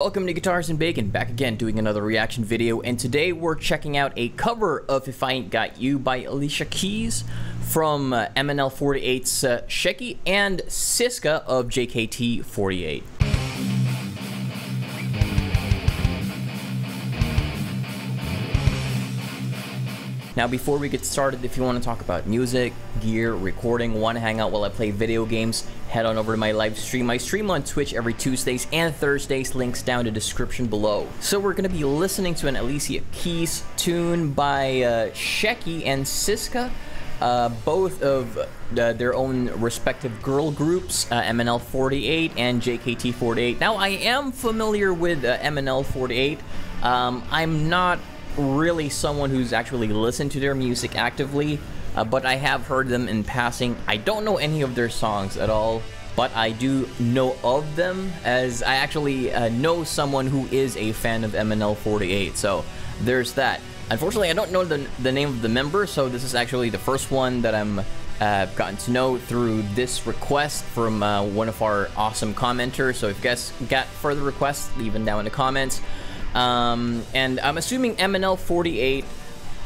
Welcome to Guitars and Bacon, back again doing another reaction video, and today we're checking out a cover of If I Ain't Got You by Alicia Keys from MNL48's Sheki and Sisca of JKT48. Now, before we get started, if you want to talk about music, gear, recording, want to hang out while I play video games, head on over to my live stream. I stream on Twitch every Tuesdays and Thursdays, links down in the description below. So we're going to be listening to an Alicia Keys tune by Sheki and Sisca, both of their own respective girl groups, MNL48 and JKT48. Now, I am familiar with MNL48. I'm not really someone who's actually listened to their music actively, but I have heard them in passing. I don't know any of their songs at all, but I do know of them, as I actually know someone who is a fan of MNL48, so there's that. Unfortunately, I don't know the name of the member, so this is actually the first one that I'm gotten to know through this request from one of our awesome commenters. So if you guys got further requests, leave them down in the comments. And I'm assuming MNL48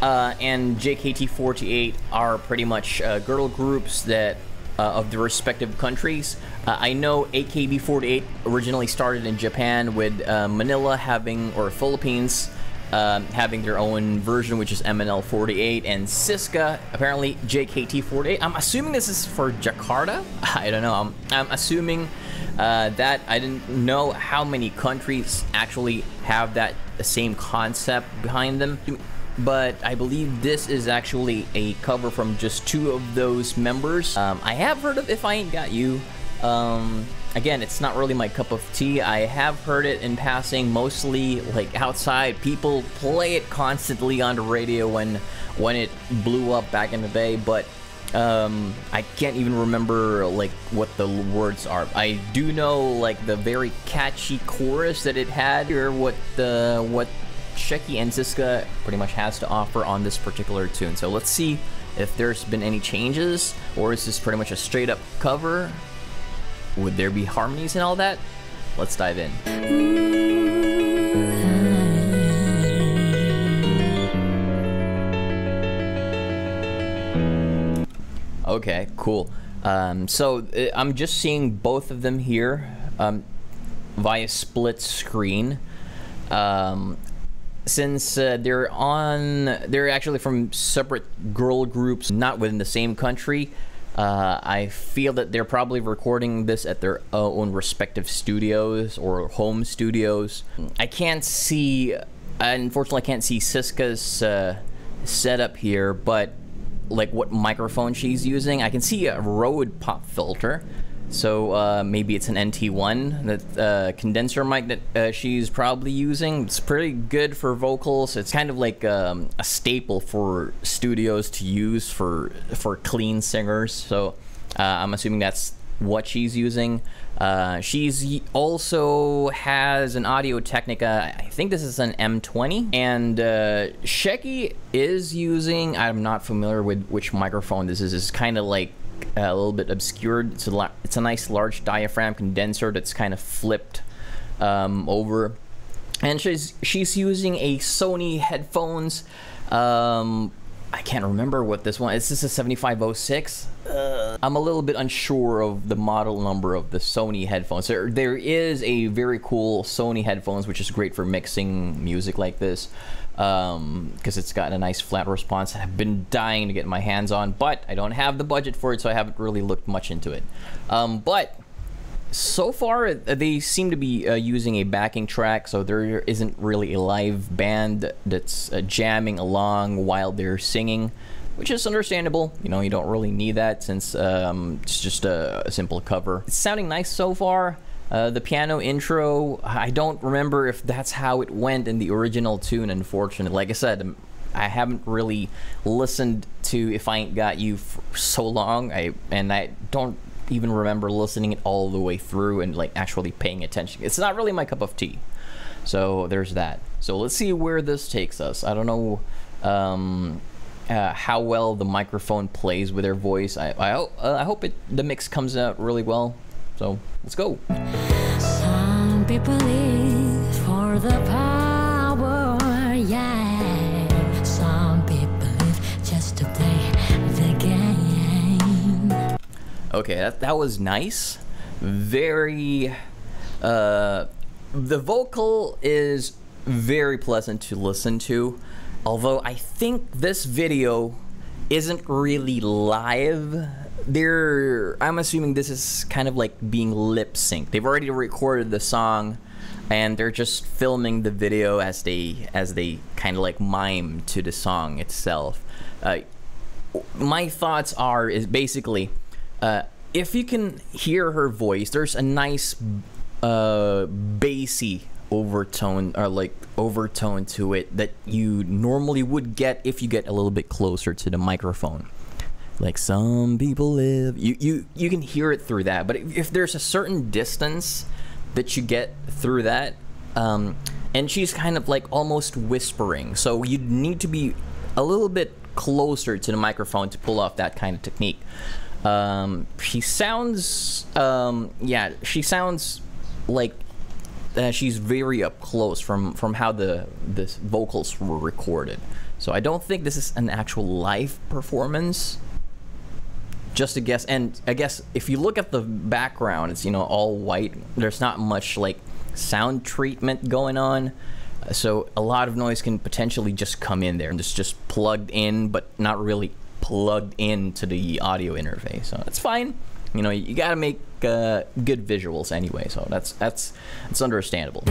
and JKT48 are pretty much girl groups that of the respective countries. I know AKB48 originally started in Japan, with Manila having, or Philippines having, their own version, which is MNL48, and Sisca, apparently JKT48. I'm assuming this is for Jakarta. I don't know. I'm assuming that. I didn't know how many countries actually have that same concept behind them, but I believe this is actually a cover from just two of those members. I have heard of If I Ain't Got You. Again, it's not really my cup of tea. I have heard it in passing, mostly like outside. People play it constantly on the radio when it blew up back in the day, but I can't even remember like what the words are. I do know like the very catchy chorus that it had, or what Sheki and Sisca pretty much has to offer on this particular tune. So let's see if there's been any changes, or is this pretty much a straight up cover? Would there be harmonies and all that? Let's dive in. Okay, cool. So I'm just seeing both of them here via split screen. Since they're actually from separate girl groups, not within the same country, I feel that they're probably recording this at their own respective studios or home studios. I can't see, unfortunately, I can't see Sisca's setup here, but like what microphone she's using. I can see a Rode pop filter, so maybe it's an NT1, that condenser mic that she's probably using. It's pretty good for vocals. It's kind of like a staple for studios to use for clean singers, so I'm assuming that's what she's using. She's also has an Audio Technica. I think this is an M20, and Sheki is using, I'm not familiar with which microphone this is. It's kind of like a little bit obscured. It's a nice large diaphragm condenser that's kind of flipped over, and she's using a Sony headphones. I can't remember what this one is. This is a 7506. I'm a little bit unsure of the model number of the Sony headphones. There is a very cool Sony headphones, which is great for mixing music like this, because it's got a nice flat response. I've been dying to get my hands on, but I don't have the budget for it, so I haven't really looked much into it. But so far, they seem to be using a backing track, so there isn't really a live band that's jamming along while they're singing, which is understandable. You know, you don't really need that, since it's just a simple cover. It's sounding nice so far. The piano intro, I don't remember if that's how it went in the original tune, unfortunately. Like I said, I haven't really listened to If I Ain't Got You for so long, and I don't even remember listening it all the way through and like actually paying attention. It's not really my cup of tea, so there's that. So let's see where this takes us. I don't know how well the microphone plays with their voice. I hope the mix comes out really well, so let's go. Some people leave Okay, that was nice. Very, the vocal is very pleasant to listen to, although I think this video isn't really live. I'm assuming this is kind of like being lip synced. They've already recorded the song and they're just filming the video as they kind of like mime to the song itself. My thoughts are basically, if you can hear her voice, there's a nice bassy overtone or like overtone to it that you normally would get if you get a little bit closer to the microphone. Like some people live, you can hear it through that. But if there's a certain distance that you get through that, and she's kind of like almost whispering, so you need to be a little bit closer to the microphone to pull off that kind of technique. She sounds, yeah, she sounds like she's very up close from how the vocals were recorded. So I don't think this is an actual live performance. Just a guess, and I guess if you look at the background, it's, you know, all white. There's not much like sound treatment going on, so a lot of noise can potentially just come in there, and it's just plugged in, but not really plugged into the audio interface. So that's fine. You know, you gotta make good visuals anyway. So that's understandable.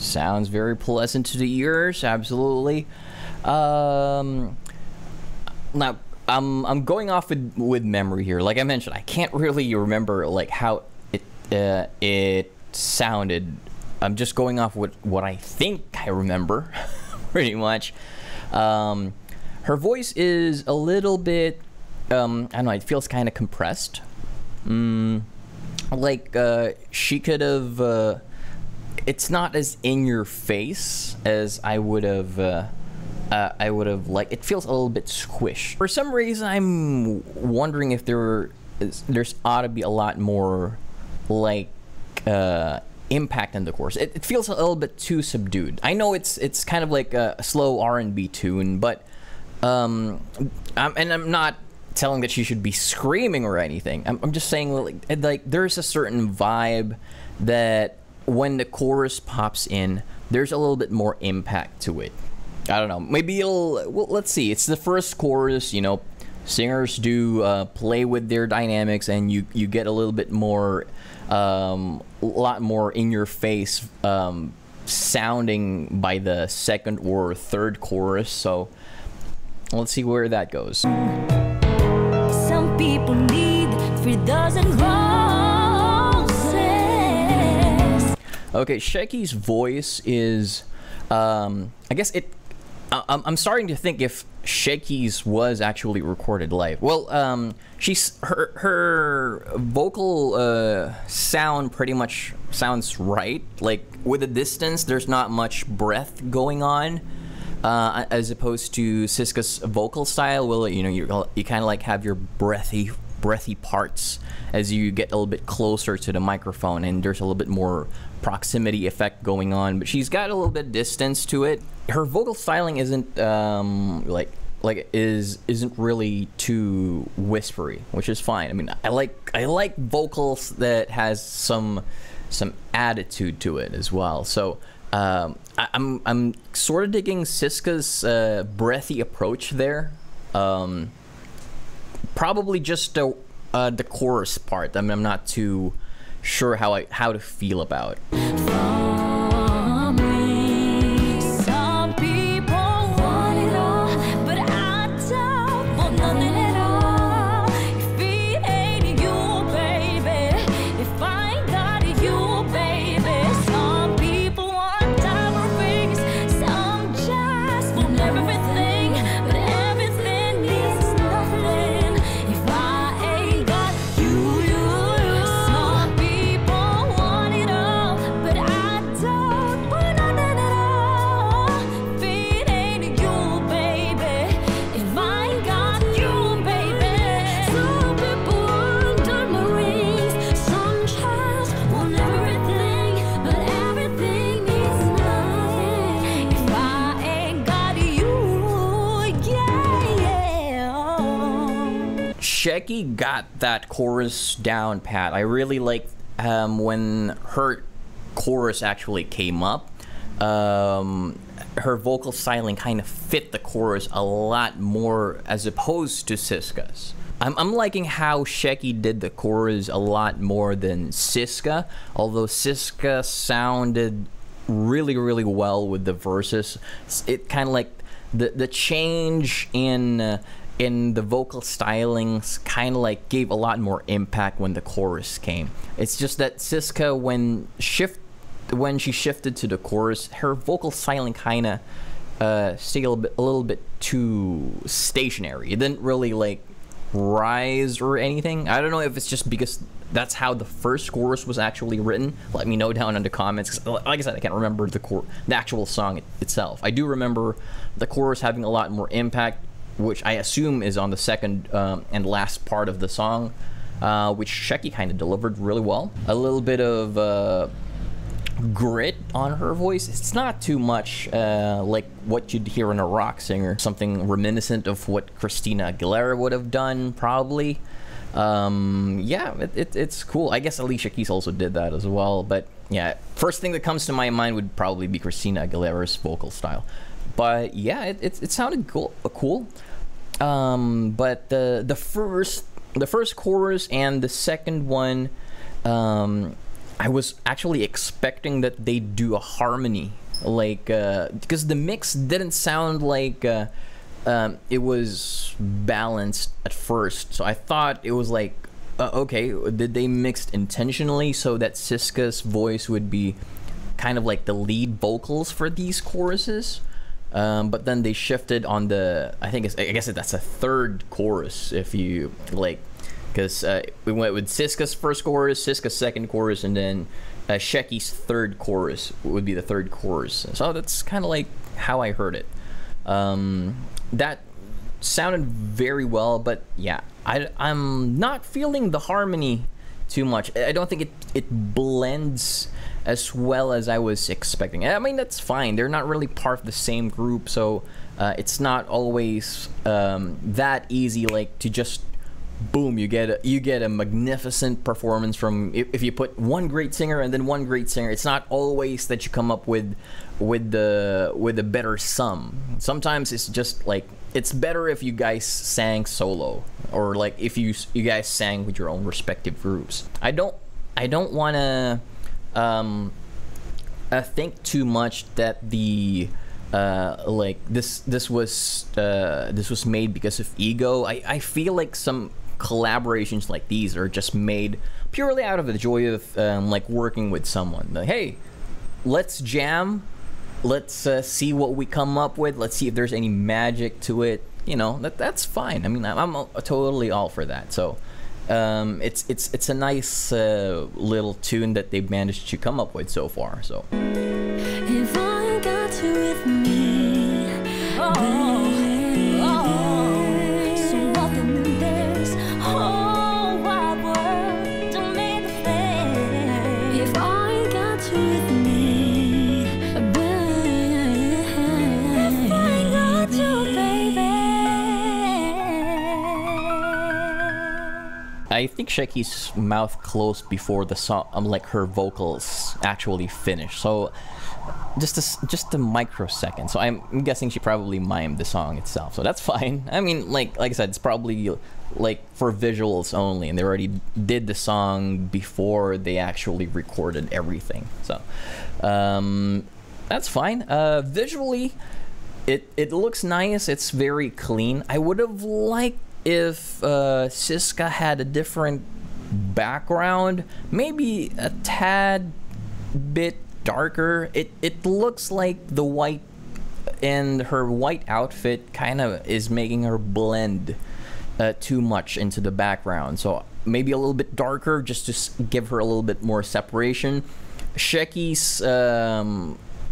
Sounds very pleasant to the ears, absolutely. Now, I'm going off with memory here. Like I mentioned, I can't really remember like how it sounded. I'm just going off with what I think I remember, pretty much. Her voice is a little bit, I don't know, it feels kind of compressed. Like she could have. It's not as in your face as I would have liked. It feels a little bit squished. For some reason, I'm wondering if there's ought to be a lot more like impact in the chorus. It feels a little bit too subdued. I know it's kind of like a slow R&B tune, but I'm not telling that she should be screaming or anything. I'm just saying like there's a certain vibe that when the chorus pops in, there's a little bit more impact to it. I don't know. Maybe it'll. Well, let's see. It's the first chorus. You know, singers do play with their dynamics, and you get a little bit more, a lot more in your face sounding by the second or third chorus. So let's see where that goes. Some people need 3 dozen rounds. Okay, Sheki's voice is, I guess I'm starting to think if Sheki's was actually recorded live. Well, her vocal sound pretty much sounds right. Like, with the distance, there's not much breath going on, as opposed to Sisca's vocal style. Well, you know, you kind of like have your breathy parts as you get a little bit closer to the microphone, and there's a little bit more proximity effect going on, but she's got a little bit of distance to it. Her vocal styling isn't isn't really too whispery, which is fine. I mean, I like vocals that has some attitude to it as well. So I'm sort of digging Sisca's breathy approach there. Probably just the chorus part. I mean, I'm not too sure how to feel about. Some people want diamond rings, some just want everything. Sheki got that chorus down pat. I really liked when her chorus actually came up. Her vocal styling kind of fit the chorus a lot more as opposed to Sisca's. I'm liking how Sheki did the chorus a lot more than Sisca, although Sisca sounded really, really well with the verses. It kind of like the change in the vocal stylings kind of like gave a lot more impact when the chorus came. It's just that Sisca, when she shifted to the chorus, her vocal styling kind of stayed a little bit too stationary. It didn't really like rise or anything. I don't know if it's just because that's how the first chorus was actually written. Let me know down in the comments. Like I said, I can't remember the actual song itself. I do remember the chorus having a lot more impact, which I assume is on the second and last part of the song, which Sheki kind of delivered really well. A little bit of grit on her voice. It's not too much like what you'd hear in a rock singer, something reminiscent of what Christina Aguilera would have done probably. Yeah, it's cool. I guess Alicia Keys also did that as well, but yeah, first thing that comes to my mind would probably be Christina Aguilera's vocal style. But yeah, it sounded cool. But the first chorus and the second one, I was actually expecting that they do a harmony, like because the mix didn't sound like it was balanced at first. So I thought it was like, okay, did they mix intentionally so that Sisca's voice would be kind of like the lead vocals for these choruses? But then they shifted on the, I guess that's a third chorus if you like. Because we went with Sisca's first chorus, Sisca's second chorus, and then Sheki's third chorus would be the third chorus. So that's kind of like how I heard it. That sounded very well, but yeah, I'm not feeling the harmony too much. I don't think it blends as well as I was expecting. I mean, that's fine. They're not really part of the same group, so it's not always that easy, like, to just boom, you get a magnificent performance from, if you put one great singer and then one great singer. It's not always that you come up with a better sum. Sometimes it's just like, it's better if you guys sang solo, or like if you guys sang with your own respective groups. I don't want to think too much that the like this was made because of ego. I feel like some collaborations like these are just made purely out of the joy of like working with someone. Like, hey, let's jam, let's see what we come up with, let's see if there's any magic to it, you know. That's fine. I mean, I'm totally all for that. So it's a nice little tune that they've managed to come up with so far. So if I got you with me, I think Sheki's mouth closed before the song, like her vocals actually finished. So just a microsecond. So I'm guessing she probably mimed the song itself. So that's fine. I mean, like I said, it's probably like for visuals only, and they already did the song before they actually recorded everything. So that's fine. Visually, it looks nice. It's very clean. I would have liked if Sisca had a different background, maybe a tad bit darker. It looks like the white and her white outfit kind of is making her blend too much into the background. So maybe a little bit darker just to give her a little bit more separation. Sheki's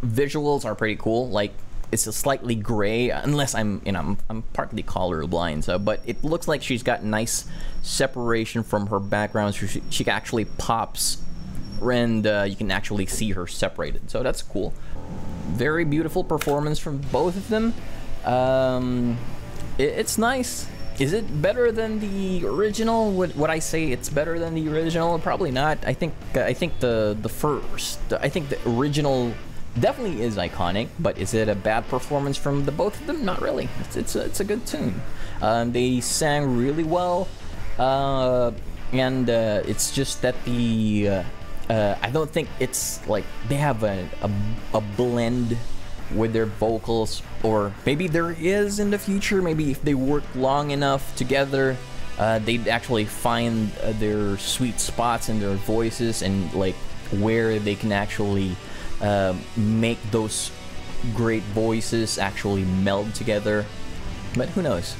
visuals are pretty cool. Like, it's a slightly gray, unless I'm partly colorblind, so, but it looks like she's got nice separation from her background. She actually pops, and you can actually see her separated, so that's cool. Very beautiful performance from both of them. It's nice. Is it better than the original? Would I say it's better than the original? Probably not. I think the original definitely is iconic, but is it a bad performance from the both of them? Not really. It's a good tune. They sang really well, and it's just that the I don't think it's like they have a blend with their vocals, or maybe there is in the future. Maybe if they work long enough together, they'd actually find their sweet spots in their voices, and like where they can actually make those great voices actually meld together. But who knows,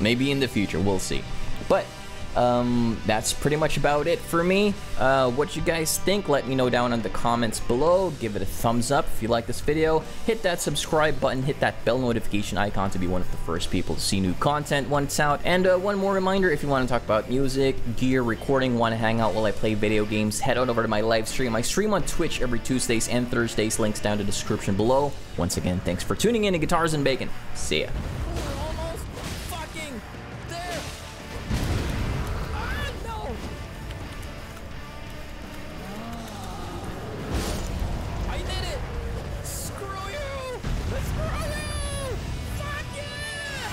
maybe in the future, we'll see. But that's pretty much about it for me. What you guys think, let me know down in the comments below. Give it a thumbs up if you like this video. Hit that subscribe button, hit that bell notification icon to be one of the first people to see new content when it's out. And one more reminder, if you want to talk about music, gear, recording, want to hang out while I play video games, head on over to my live stream. I stream on Twitch every Tuesdays and Thursdays. Links down in the description below. Once again, thanks for tuning in to Guitars and Bacon. See ya.